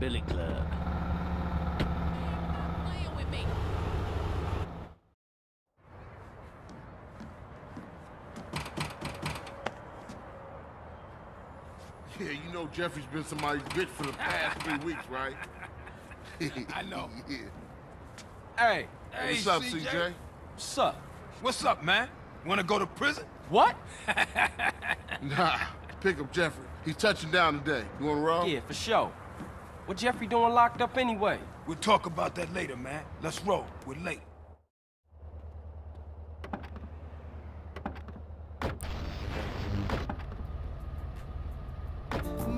Billy Club. Playing with me. Yeah, you know Jeffrey's been somebody's bitch for the past 3 weeks, right? I know. Yeah. Hey. Hey, what's up, CJ? What's up? What's up, man? Wanna go to prison? What? Nah, pick up Jeffrey. He's touching down today. You wanna roll? Yeah, for sure. What Jeffrey doing locked up anyway? We'll talk about that later, man. Let's roll. We're late.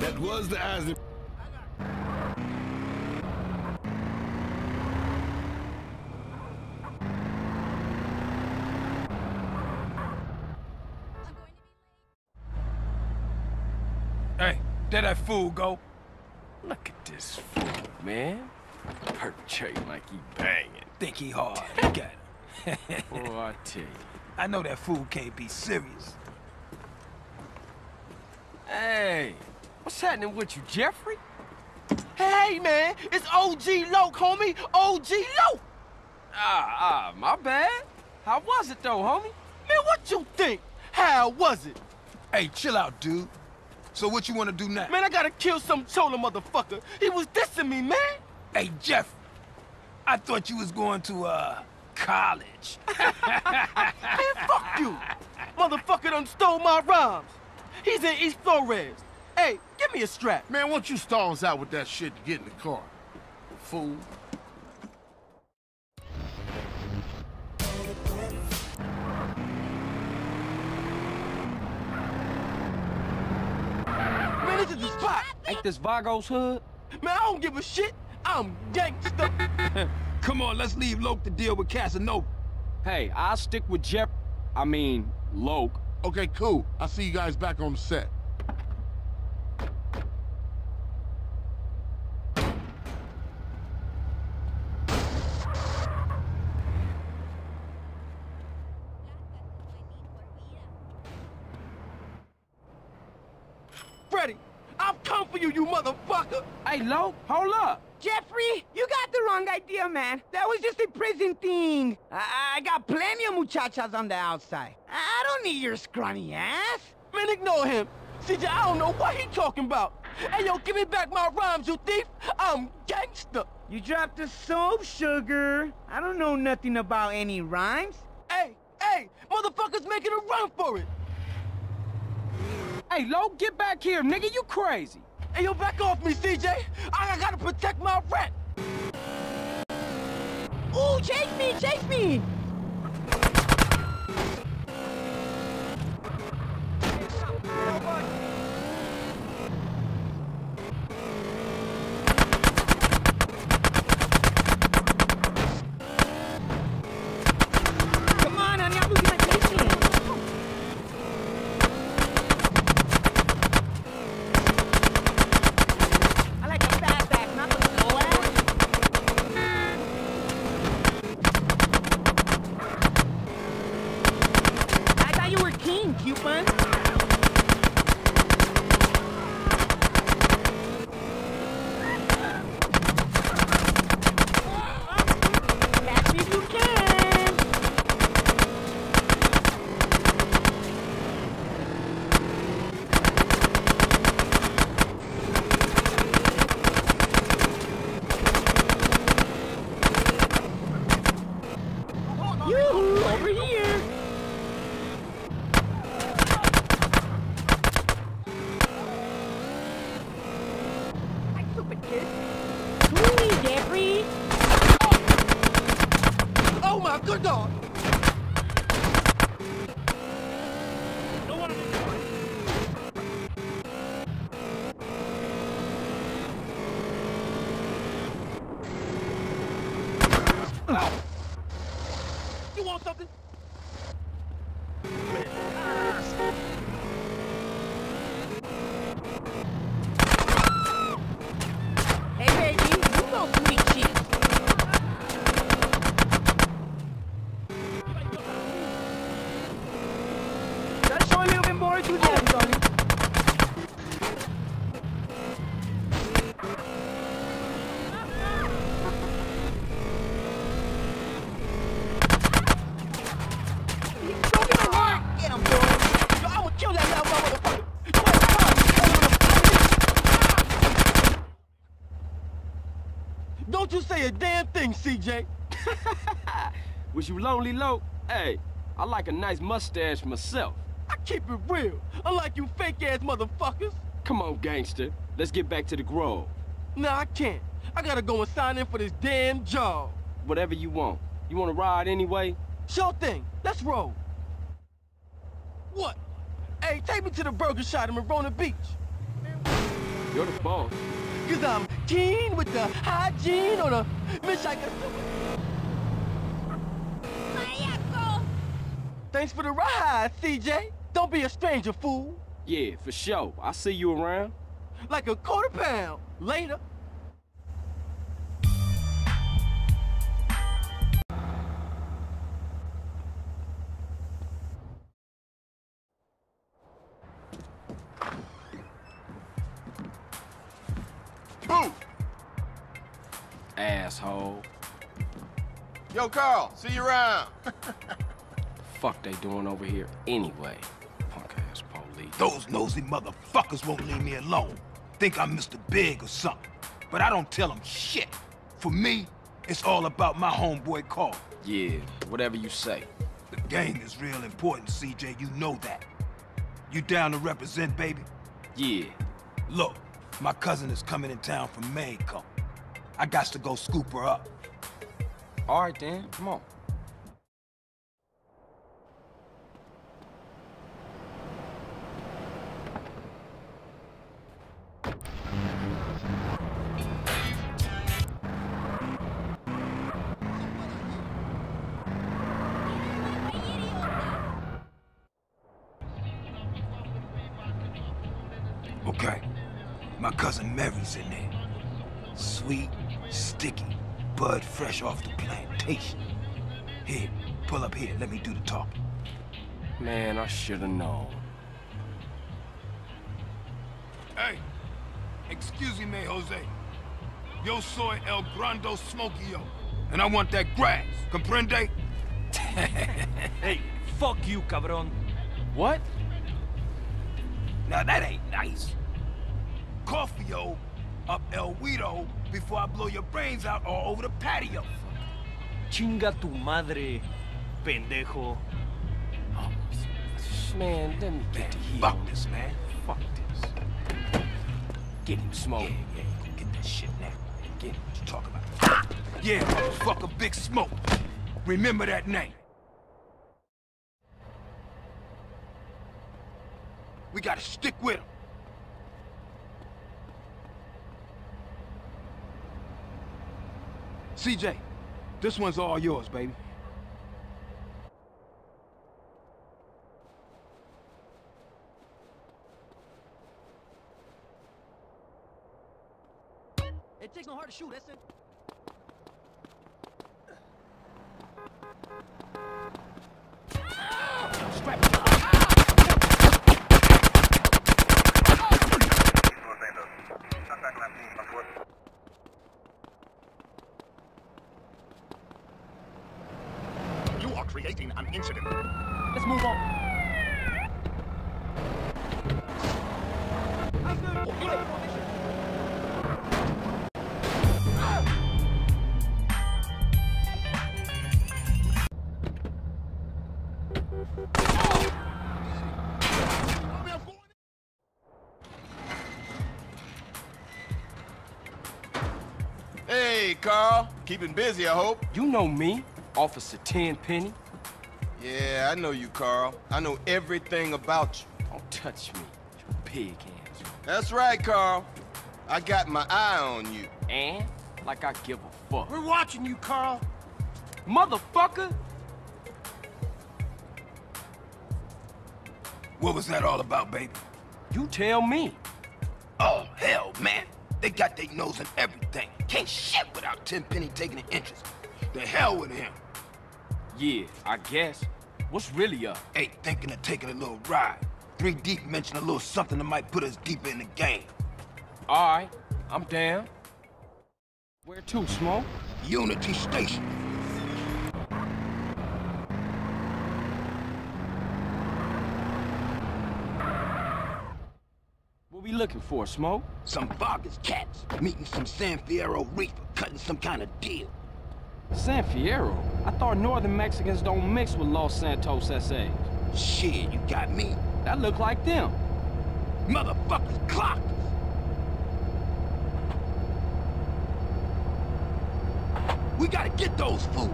That was the eyes of... Hey, there that fool go. Look at this fool, man. Perpetrating like he banging. Think he hard. Got him. Oh, I tell you. I know that fool can't be serious. Hey, what's happening with you, Jeffrey? Hey, man, it's OG Loke, homie. OG Loke. Ah, my bad. How was it, though, homie? Man, what you think? How was it? Hey, chill out, dude. So what you want to do now? Man, I gotta kill some chola motherfucker. He was dissing me, man. Hey, Jeff, I thought you was going to, college. Man, fuck you. Motherfucker done stole my rhymes. He's in East Flores. Hey, give me a strap. Man, why don't you stalls out with that shit to get in the car? Fool. This is the spot. Ain't this Vargo's hood? Man, I don't give a shit. I'm gangsta. Come on, let's leave Loke to deal with Casanova. Hey, I'll stick with Jeff. I mean, Loke. Okay, cool. I'll see you guys back on the set. You motherfucker! Hey, Loke, hold up! Jeffrey, you got the wrong idea, man. That was just a prison thing. I got plenty of muchachas on the outside. I don't need your scrawny ass. Man, ignore him. CJ, I don't know what he talking about. Hey, yo, give me back my rhymes, you thief! I'm gangster! You dropped the soap, sugar. I don't know nothing about any rhymes. Hey, motherfucker's making a run for it! Hey, Loke, get back here, nigga, you crazy! Hey, yo, back off me, CJ! I gotta protect my rent! Ooh, chase me, chase me! Don't you say a damn thing, CJ. Was you lonely, Lo? Hey, I like a nice mustache myself. I keep it real, unlike you fake-ass motherfuckers. Come on, gangster. Let's get back to the Grove. Nah, I can't. I gotta go and sign in for this damn job. Whatever you want. You wanna ride anyway? Sure thing. Let's roll. What? Hey, take me to the burger shot in Marina Beach. You're the boss. Cause I'm keen with the hygiene on a bitch I can... Mariaco! Thanks for the ride, CJ. Don't be a stranger, fool. Yeah, for sure. I'll see you around. Like a quarter pound. Later. Boom! Asshole. Yo, Carl. See you around. Fuck they doing over here anyway? Punk-ass police. Those nosy motherfuckers won't leave me alone. Think I'm Mr. Big or something, but I don't tell them shit. For me, it's all about my homeboy Carl. Yeah, whatever you say. The game is real important, CJ, you know that. You down to represent, baby? Yeah. Look, my cousin is coming in town from Mexico. I got to go scoop her up. All right, then, come on. Mary's in there. Sweet, sticky, bud fresh off the plantation. Here, pull up here, let me do the talking. Man, I should've known. Hey, excuse me, Jose. Yo soy el grande smokio, and I want that grass, comprende? Hey, fuck you, cabron. What? Now that ain't nice. Coffeo up El Guido before I blow your brains out all over the patio. Chinga tu madre, pendejo. Oh, man, let me get here. Fuck this, man. Fuck this. Get him, Smoke. Yeah, yeah, go get that shit now. Get him. What you talking about? Ah! Yeah, motherfucker, Big Smoke. Remember that name. We gotta stick with him. CJ, this one's all yours, baby. It takes no heart to shoot, that's it. Creating an incident. Let's move on. Hey, Carl. Keeping busy, I hope. You know me, Officer Tenpenny. Yeah, I know you, Carl. I know everything about you. Don't touch me, you pig hands. That's right, Carl. I got my eye on you. And? Like I give a fuck. We're watching you, Carl. Motherfucker! What was that all about, baby? You tell me. Oh, hell, man. They got their nose in everything. Can't shit without Tenpenny taking an interest. The hell with him. Yeah, I guess. What's really up? Ain't thinking of taking a little ride. 3 Deep mentioned a little something that might put us deeper in the game. All right, I'm down. Where to, Smoke? Unity Station. Where we looking for, Smoke? Some bogus cats, meeting some San Fierro reaper, cutting some kind of deal. San Fierro? I thought northern Mexicans don't mix with Los Santos S.A. Shit, you got me. That look like them. Motherfuckers clocked us. We gotta get those fools.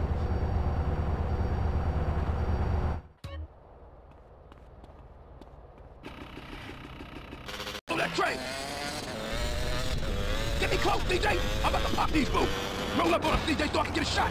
That train! Get me close, CJ! I'm about to pop these fools! Roll up on them, CJ, so I can get a shot!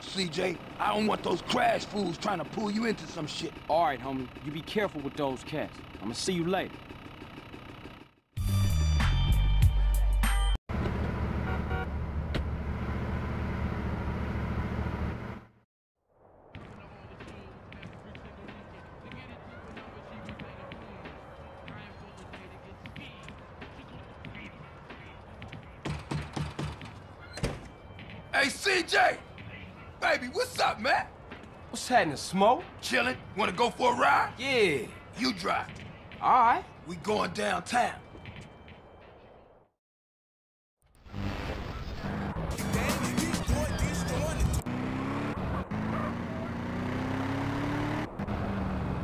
CJ, I don't want those crash fools trying to pull you into some shit. All right, homie. You be careful with those cats. I'm gonna see you later. Hey, CJ! Baby, what's up, man? What's happening, Smoke? Chillin'? Wanna go for a ride? Yeah. You drive. All right. We going downtown.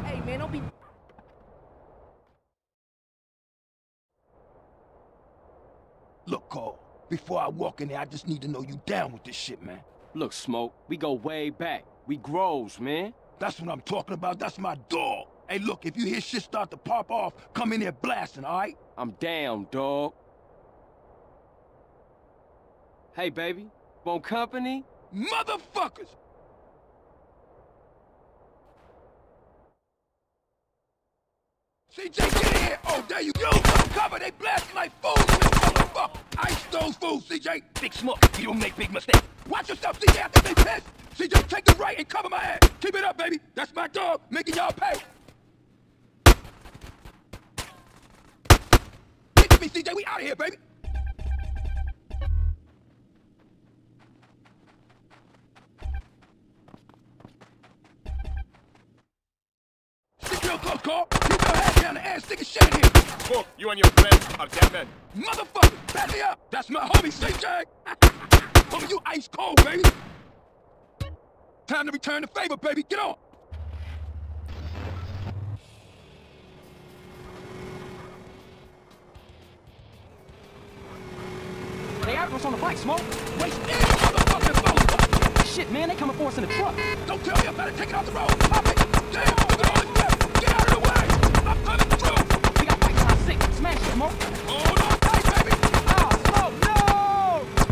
Hey, man, don't be... Look, Cole, before I walk in there, I just need to know you down with this shit, man. Look, Smoke, we go way back. We Groves, man. That's what I'm talking about. That's my dog. Hey, look, if you hear shit start to pop off, come in there blasting, all right? I'm down, dog. Hey, baby, want company? Motherfuckers! CJ, get in here! Oh, there you go! Cover! They blasting like fools, man, motherfucker! Ice those fools, CJ! Big Smoke, you don't make big mistakes! Watch yourself, CJ, I think they pissed! CJ, take the right and cover my ass! Keep it up, baby! That's my dog, making y'all pay! Get to me, CJ, we out of here, baby! Real close, Carl! Keep your head down and ass sticking shit in here! Smoke, you and your friends are dead men. Motherfucker, back me up! That's my homie, CJ! Homie, you ice cold, baby! Time to return the favor, baby! Get on! They after us on the bike, Smoke! Waste any motherfucking phone! Shit, man, they coming for us in the truck! Don't tell me about it! Take it off the road! Pop it! Damn! Smash it, Smoke! Hold on tight, baby! Oh, Smoke, no!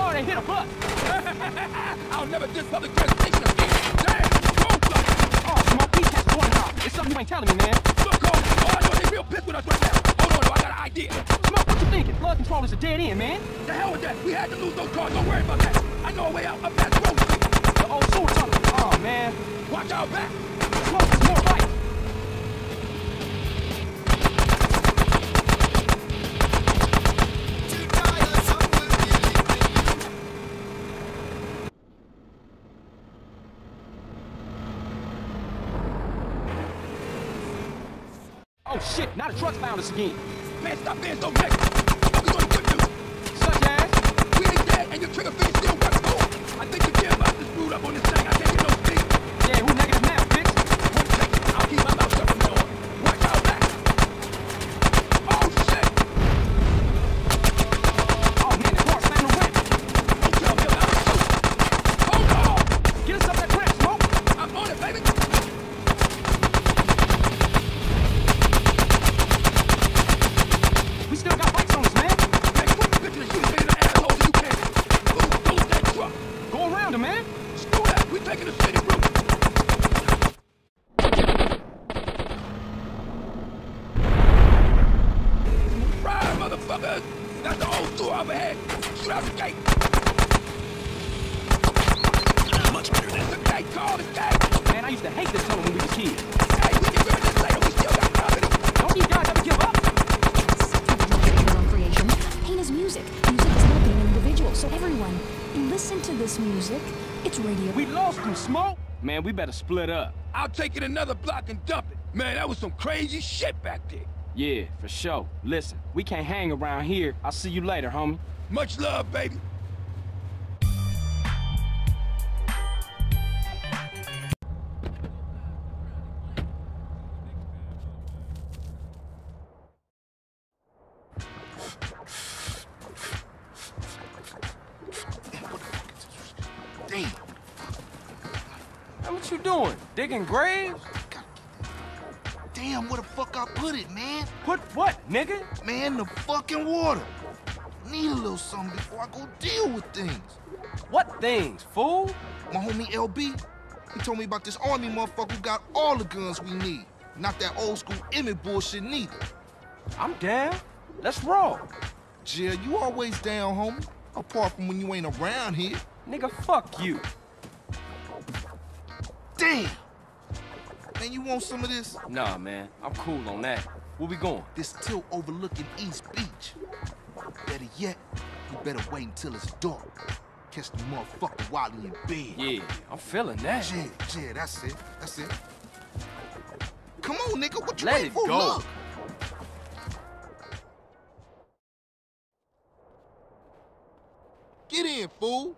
Oh, they hit a bus! I'll never diss public transportation again! Damn! Roadblock! Oh, Smoke, these cats going off! It's something you ain't telling me, man! Look, Cole! All I know is they real pissed with us right now! Hold on, though, I got an idea! Smoke, what you thinking? Flood control is a dead end, man! The hell with that! We had to lose those cars, don't worry about that! I know a way out, up past Grove Street! The old sewer tunnel! Oh, man! Watch out back! Smoke, it's more light! Oh shit, now the truck's found us again. Man, stop being so next! Focus on the good news! Such as? We ain't dead and your trigger finger still works more! I think the gearbox is screwed up on this thing, I can't get no speed! Yeah, who negative now, bitch? One second, I'll keep my mouth shut from now on. Watch out back! Oh shit! Oh man, the car's found a ramp! Don't tell me about it, shoot! Hold on! Get us up that ramp, Smoke! I'm on it, baby! That's all two overhead. Shoot out the gate. Much better than the gate. Call the gate. Man, I used to hate this tunnel when we was kids. Hey, we can finish this later. We still got company. Don't you guys ever give up? Creation. Pain is music. Music is not being an individual. So everyone, listen to this music. It's radio. We lost you, Smoke. Man, we better split up. I'll take it another block and dump it. Man, that was some crazy shit back there. Yeah, for sure. Listen, we can't hang around here. I'll see you later, homie. Much love, baby. Damn. Now what you doing? Digging graves? Damn, where the fuck I put it, man? Put what, nigga? Man, the fucking water. Need a little something before I go deal with things. What things, fool? My homie LB, he told me about this army motherfucker who got all the guns we need. Not that old school Emmett bullshit neither. I'm down. Let's roll. Jill, you always down, homie. Apart from when you ain't around here. Nigga, fuck you. Damn. Man, you want some of this? Nah, man. I'm cool on that. Where we going? This tilt overlooking East Beach. Better yet, you better wait until it's dark. Catch the motherfucker while in bed. Yeah, I'm feeling that. Yeah, that's it. That's it. Come on, nigga. What you waiting for? Let it go. Look. Get in, fool.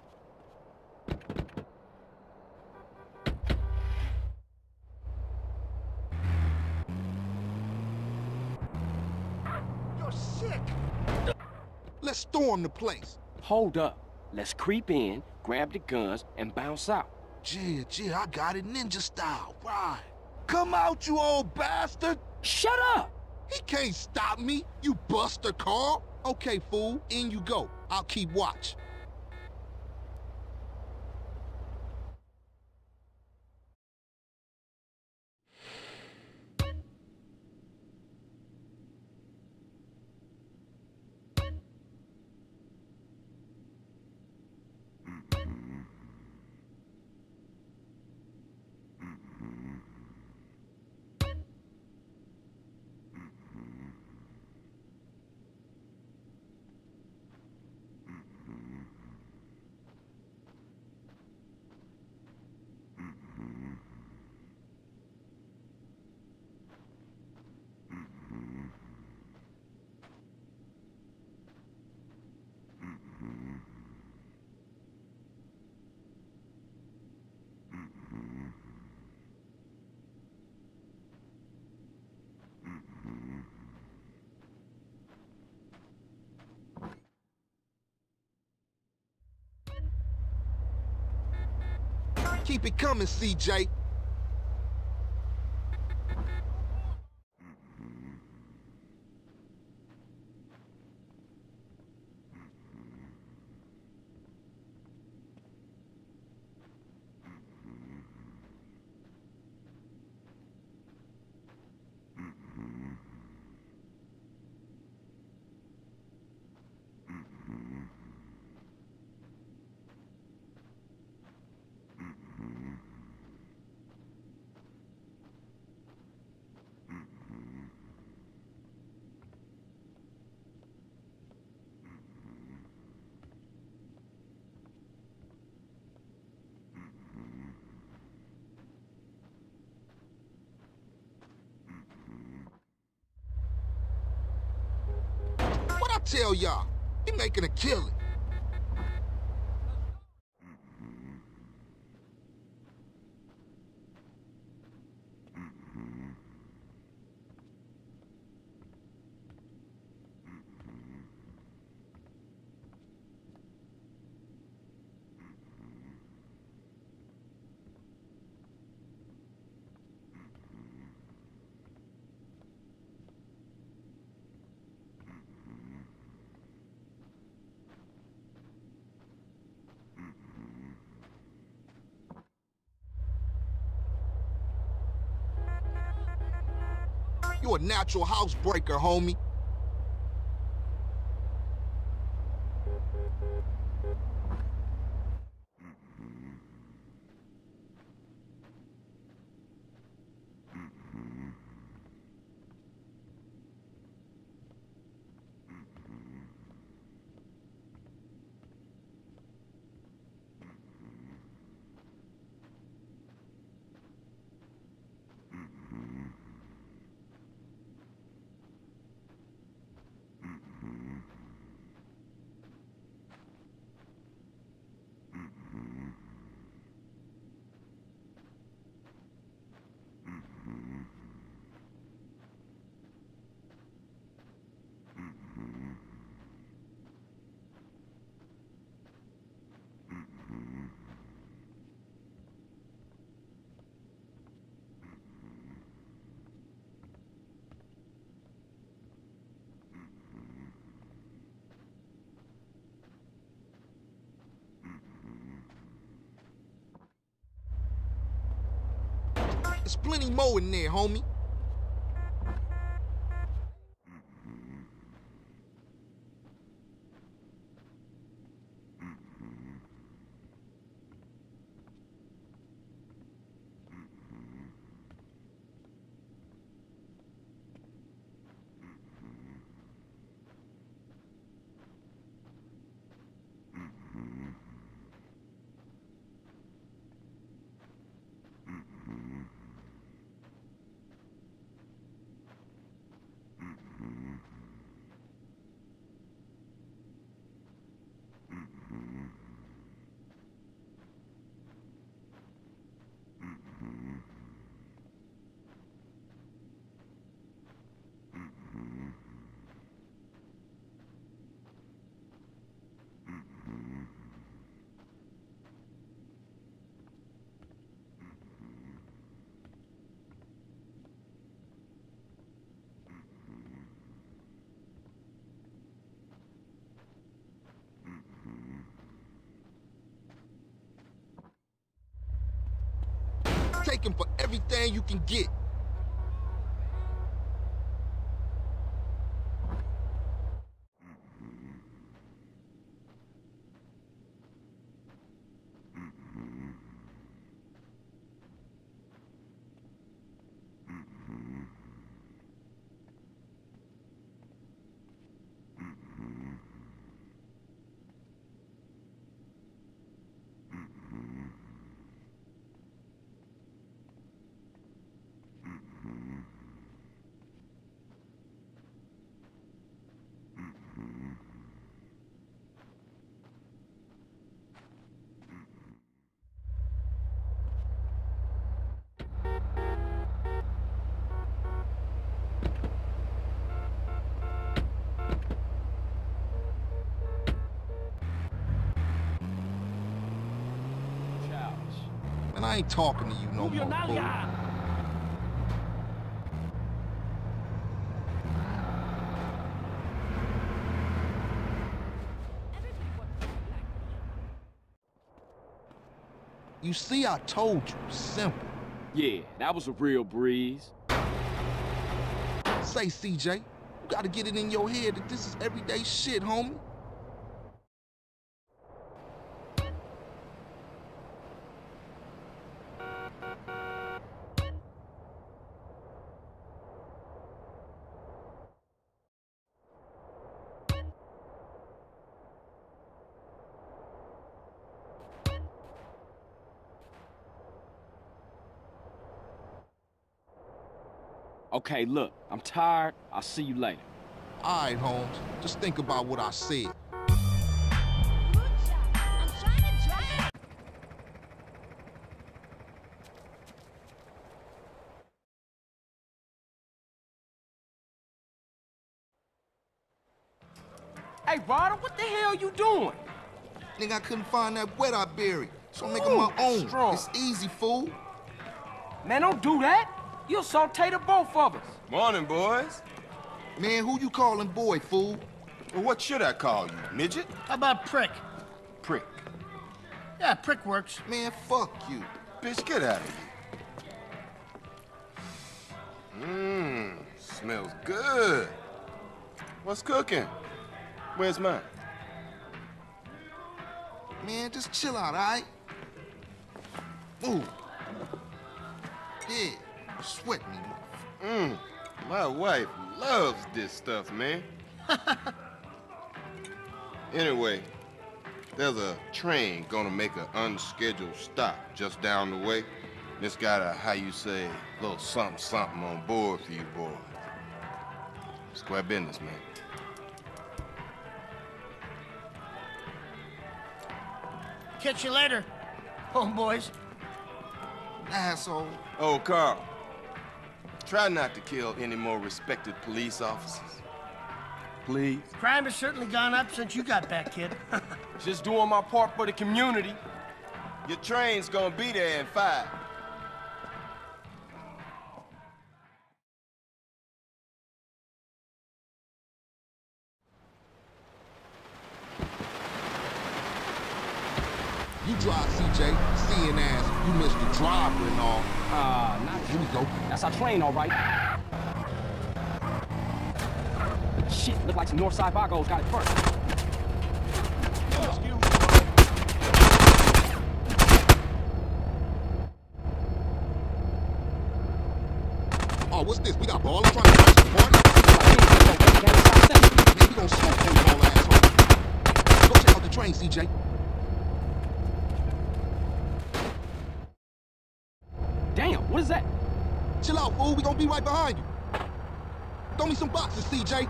Let's storm the place. Hold up. Let's creep in, grab the guns, and bounce out. Yeah, I got it ninja style. Right. Come out, you old bastard. Shut up. He can't stop me, you buster Carl. Okay, fool, in you go. I'll keep watch. Keep it coming, CJ. Tell y'all, he making a killing. You're a natural housebreaker, homie. There's plenty more in there, homie. Take him for everything you can get. I ain't talking to you no more, fool. You see, I told you, simple. Yeah, that was a real breeze. Say, CJ, you gotta get it in your head that this is everyday shit, homie. Okay, look, I'm tired. I'll see you later. All right, Holmes. Just think about what I said. Hey, Ryder, what the hell you doing? Nigga, I couldn't find that wet I buried, so I'm making my own. Strong. It's easy, fool. Man, don't do that. You'll saute the both of us. Morning, boys. Man, who you calling boy, fool? Well, what should I call you, midget? How about prick? Prick. Yeah, prick works. Man, fuck you. Bitch, get out of here. Mmm, smells good. What's cooking? Where's mine? Man, just chill out, all right? Move. Yeah, sweat me. My wife loves this stuff, man. Anyway, there's a train gonna make an unscheduled stop just down the way. It's got a, how you say, little something something on board for you boys. Square business, man. Catch you later, homeboys. Asshole. Oh, Carl. Try not to kill any more respected police officers. Please. Crime has certainly gone up since you got back, kid. Just doing my part for the community. Your train's gonna be there in 5. You drive, CJ, seeing ass, you missed the driver and all. Not you, though. That's our train, all right. Shit, look like some Northside Vagos got it first. Excuse me. Oh, what's this? We got ballers trying to catch the party? Man, we gonna smoke them, you old asshole. Go check out the train, CJ. Damn, what is that? Chill out, fool. We gonna be right behind you. Throw me some boxes, CJ.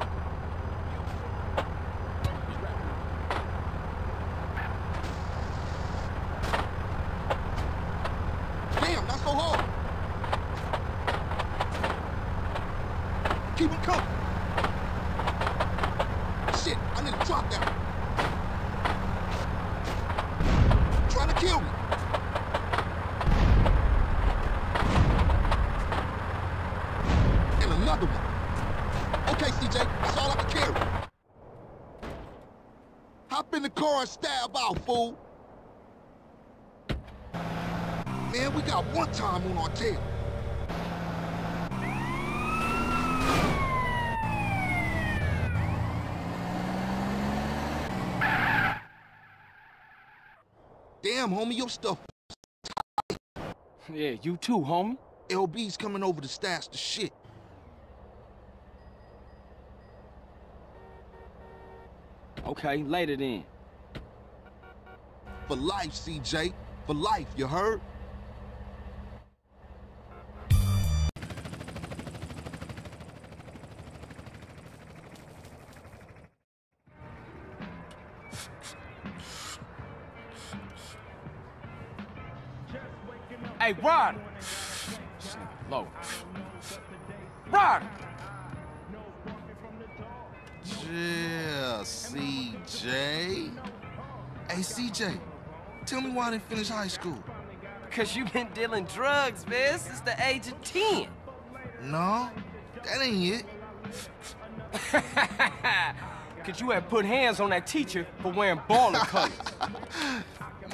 Damn, not so hard. Keep them coming. Shit, I need to drop down. Trying to kill me. Okay, CJ, that's all I can carry. Hop in the car and stab out, fool. Man, we got one time on our tail. Damn, homie, your stuff is tight. Yeah, you too, homie. LB's coming over to stash the shit. Okay, later then. For life, CJ. For life, you heard? Hey, Rod! Low. Rod! Yeah, CJ. Hey, CJ, tell me why I didn't finish high school. Because you've been dealing drugs, man, since the age of 10. No, that ain't it. Because you had put hands on that teacher for wearing baller colors.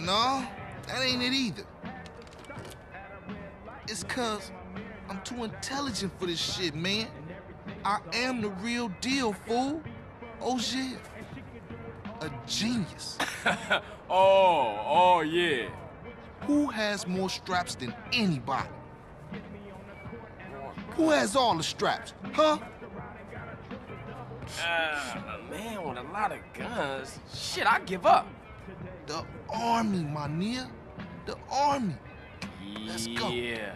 No, that ain't it either. It's because I'm too intelligent for this shit, man. I am the real deal, fool. Oh, shit. A genius. oh, yeah. Who has more straps than anybody? Who has all the straps, huh? A man with a lot of guns. Shit, I give up. The Army, my nigga. The Army. Let's go. Yeah.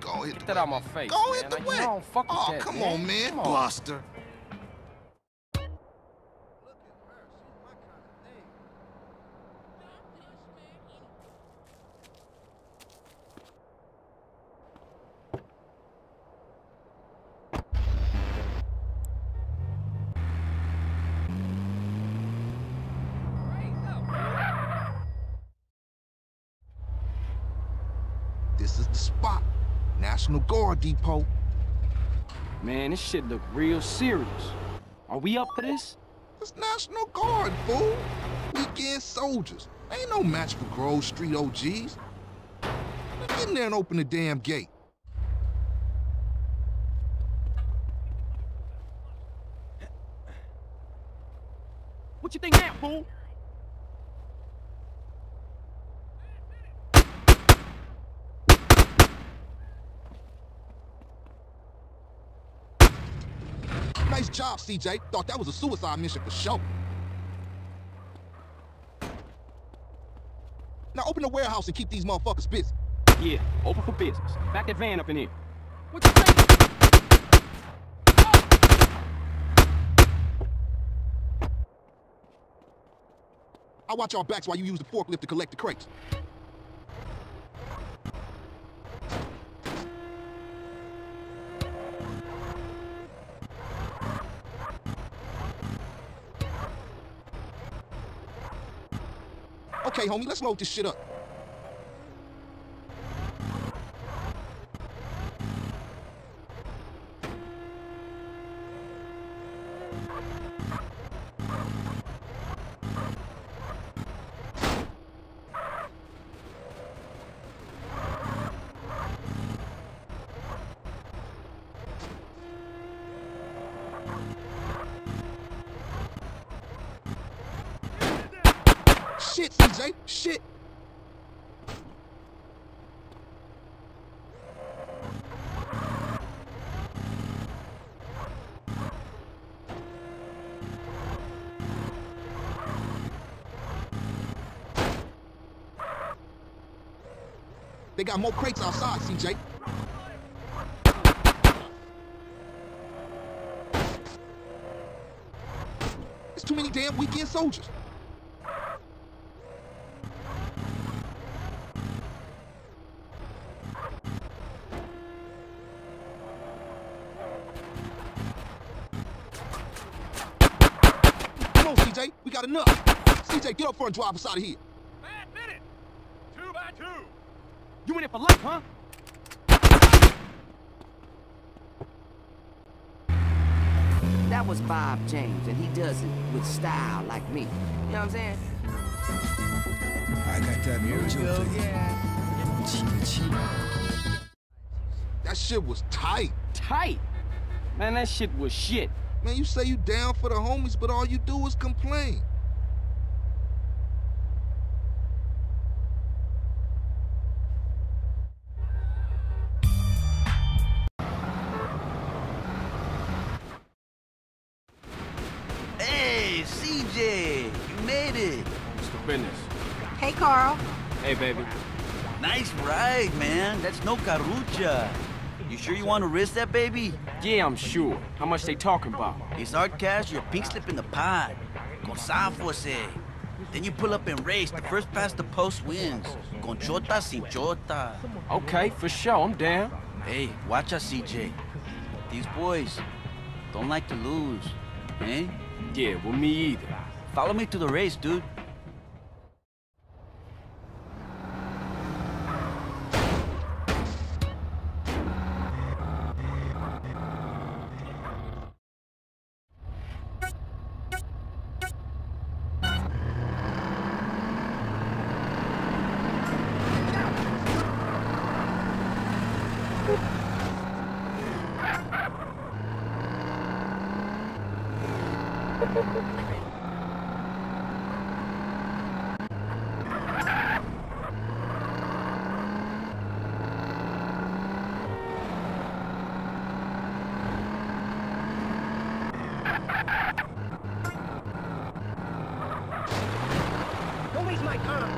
Go hit the that out my face. Go hit the wet. Oh, come on, man. Buster. This is the spot. National Guard Depot. Man, this shit look real serious. Are we up for this? It's National Guard, fool. Weekend soldiers. Ain't no match for Grove Street OGs. Get in there and open the damn gate. What you think now, fool? Nice job, CJ. Thought that was a suicide mission for sure. Now open the warehouse and keep these motherfuckers busy. Yeah, open for business. Back that van up in here. What you think? I'll watch y'all backs while you use the forklift to collect the crates. Okay, homie, let's load this shit up. Shit, CJ! Shit! They got more crates outside, CJ. It's too many damn weekend soldiers. CJ, we got enough. CJ, get up front and drive us out of here. Bad minute. 2 by 2. You in it for life, huh? That was Bob James, and he does it with style like me. You know what I'm saying? I got that mojo. Yeah. Cheetah. That shit was tight. Tight? Man, that shit was shit. Man, you say you down for the homies, but all you do is complain. Hey, CJ, you made it. It's the business. Hey, Carl. Hey, baby. Nice ride, man. That's no carucha. You sure you want to risk that, baby? Yeah, I'm sure. How much they talking about? It's hard cash, your pink slip in the pod. Consafose. Then you pull up and race. The first past the post wins. Con chota, sin chota. Okay, for sure. I'm down. Hey, watch out, CJ. These boys don't like to lose. Eh? Yeah, well, me either. Follow me to the race, dude. Don't waste my time.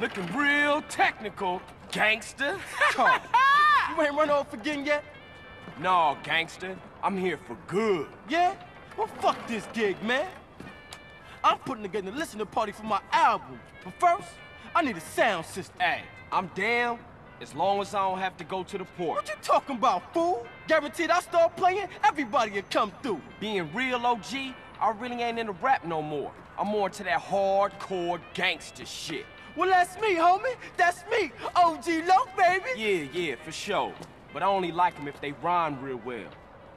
Looking real technical, gangster. Come on. You ain't run over for getting yet? No, gangster. I'm here for good. Yeah? Well, fuck this gig, man. I'm putting together a listening party for my album. But first, I need a sound system. Hey, I'm down as long as I don't have to go to the port. What you talking about, fool? Guaranteed I start playing, everybody will come through. Being real, OG, I really ain't into rap no more. I'm more into that hardcore gangster shit. Well, that's me, homie. That's me. OG Loke, baby. Yeah, yeah, for sure. but I only like them if they rhyme real well.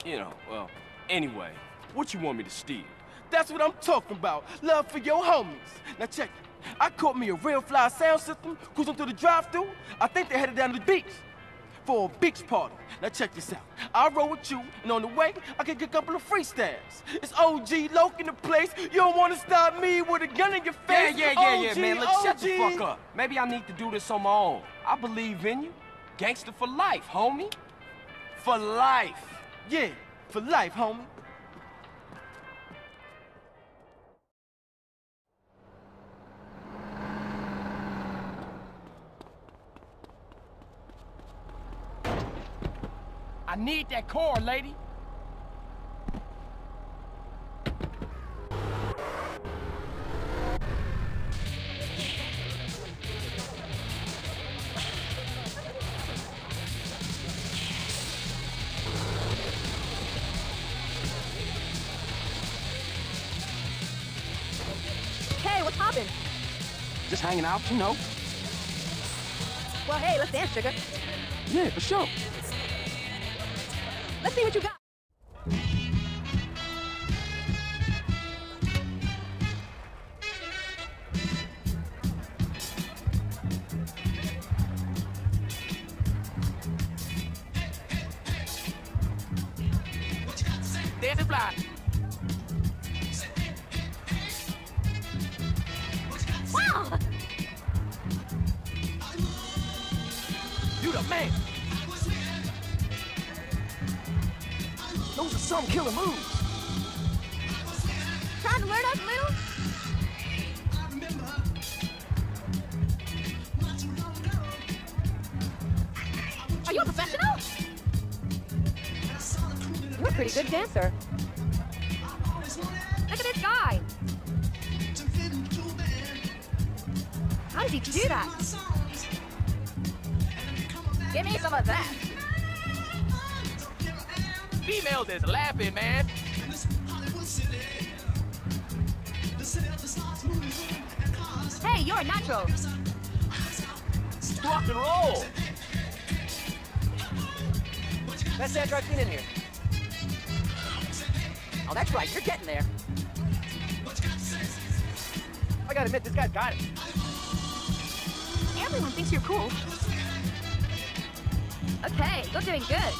You know, well, anyway, what you want me to steal? That's what I'm talking about, love for your homies. Now check it. I caught me a real fly sound system, cruising through the drive-thru. I think they headed down to the beach for a beach party. Now check this out. I roll with you, and on the way, I can get a couple of freestyles. It's OG Loke in the place. You don't want to stop me with a gun in your face. Yeah, man. Look, shut the fuck up. Maybe I need to do this on my own. I believe in you. Gangster for life, homie. For life. Yeah, for life, homie. I need that car, lady. Hey, what's hoppin'? Just hanging out, you know. Well, hey, let's dance, sugar. Yeah, for sure. Let's see what you got. There's a fly. Wow! You the man. Those are some killer moves. Trying to learn us, little? I remember not too long ago. Are you a professional? You're a pretty good dancer. Look at this guy. How did he do that? Give me some of that. Females is laughing, man. And this Hollywood city. The city of the stars, movies, and cars. Hey, you're a natural. Rock and roll. Let's say I try clean in here. Oh, that's right. You're getting there. I gotta admit, this guy's got it. Everyone thinks you're cool. Okay, you're doing good.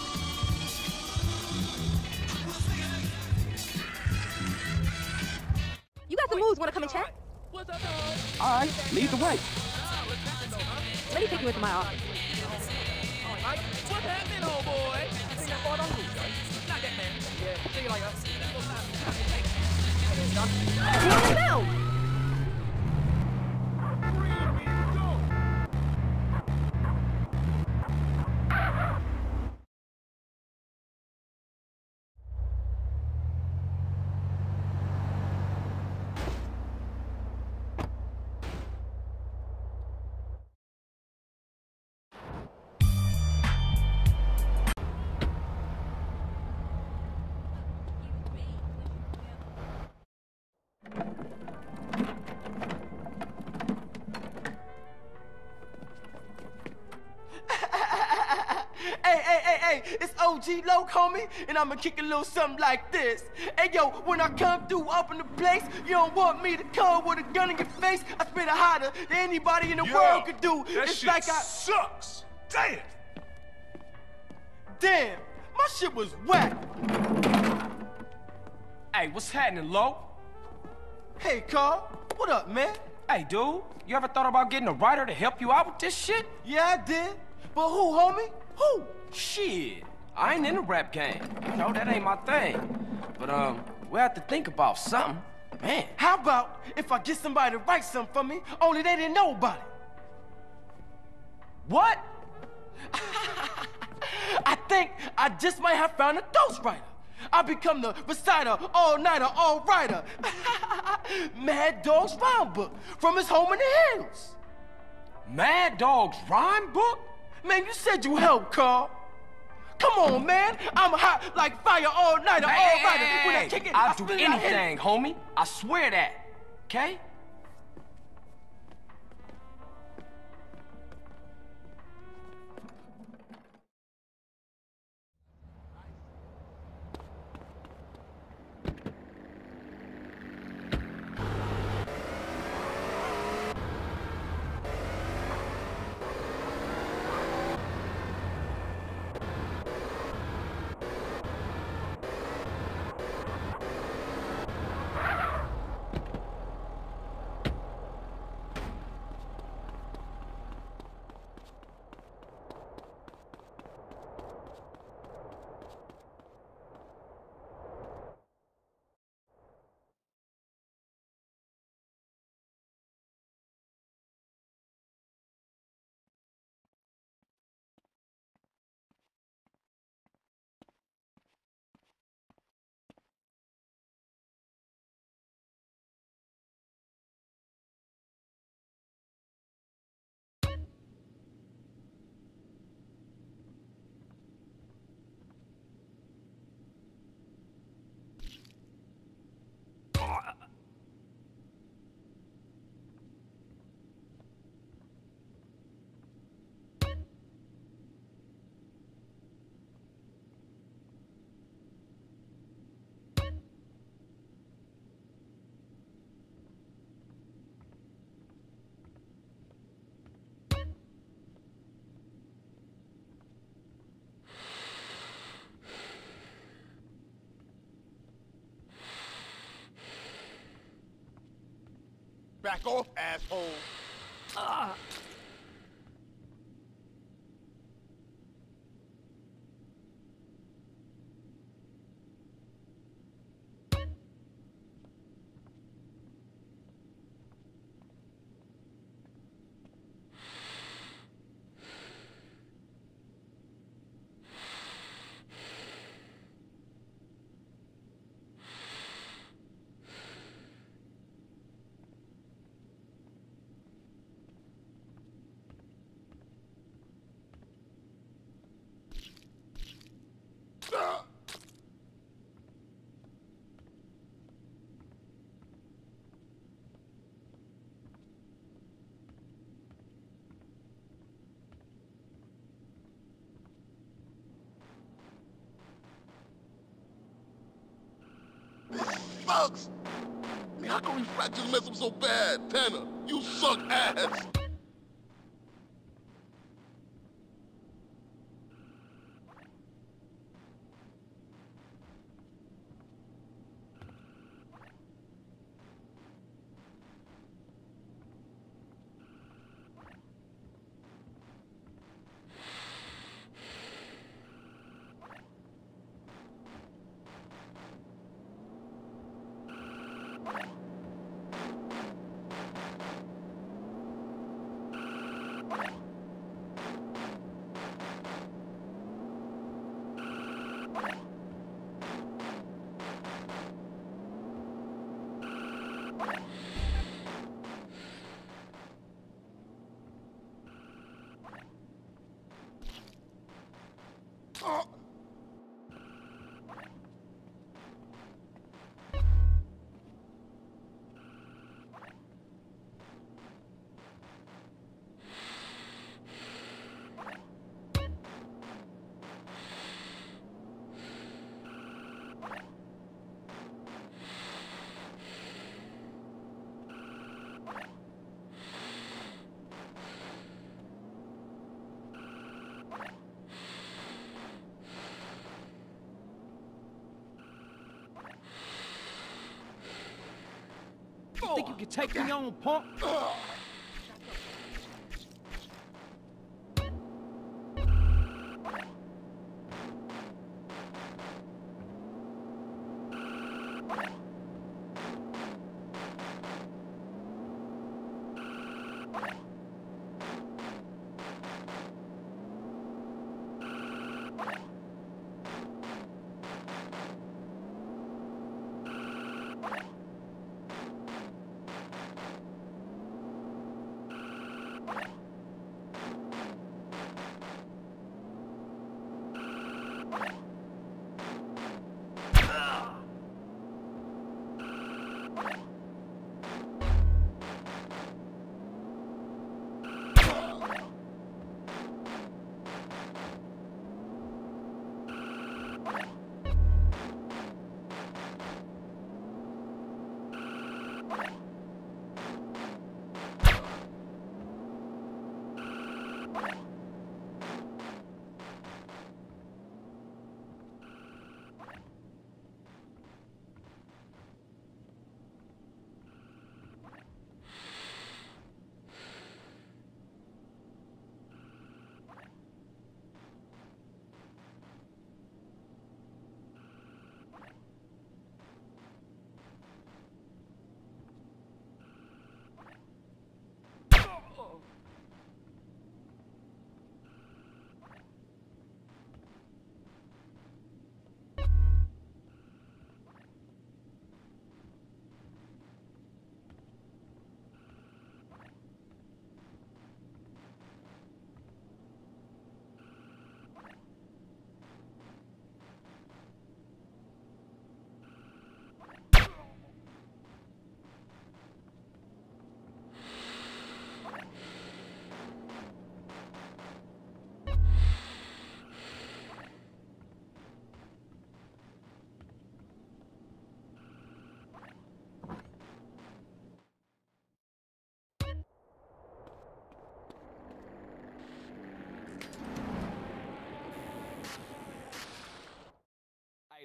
Moves, wanna come and check? Alright, lead the way. Let me take you into my office. What happened, old boy? I think I fought on you, not that man. Yeah, take it like us. What the hell? It's OG Loke, homie, and I'ma kick a little something like this. Hey, yo, when I come through up in the place, you don't want me to come with a gun in your face. I spit it hotter than anybody in the world could do. That it's shit like I... sucks. Damn. Damn, my shit was whack. Hey, what's happening, Loke? Hey, Carl, what up, man? Hey, dude, you ever thought about getting a writer to help you out with this shit? Yeah, I did. But who, homie? Who? Shit, I ain't in the rap game. You know, that ain't my thing. But, we have to think about something. Man, how about if I get somebody to write something for me, only they didn't know about it? What? I think I just might have found a ghostwriter. I become the reciter, all-nighter, all-writer. Mad Dog's rhyme book from his home in the hills. Mad Dog's rhyme book? Man, you said you helped, Carl. Come on, man. I'm hot like fire all night. Hey, I'll do anything, homie. I swear that. Okay? Back off, asshole. Sucks. How can we fractures mess up so bad? Tanner, you suck ass! You can take me on, punk.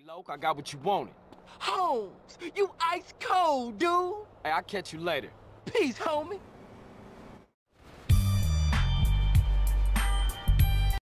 Loke, I got what you wanted. Holmes, you ice cold, dude. Hey, I'll catch you later. Peace, homie.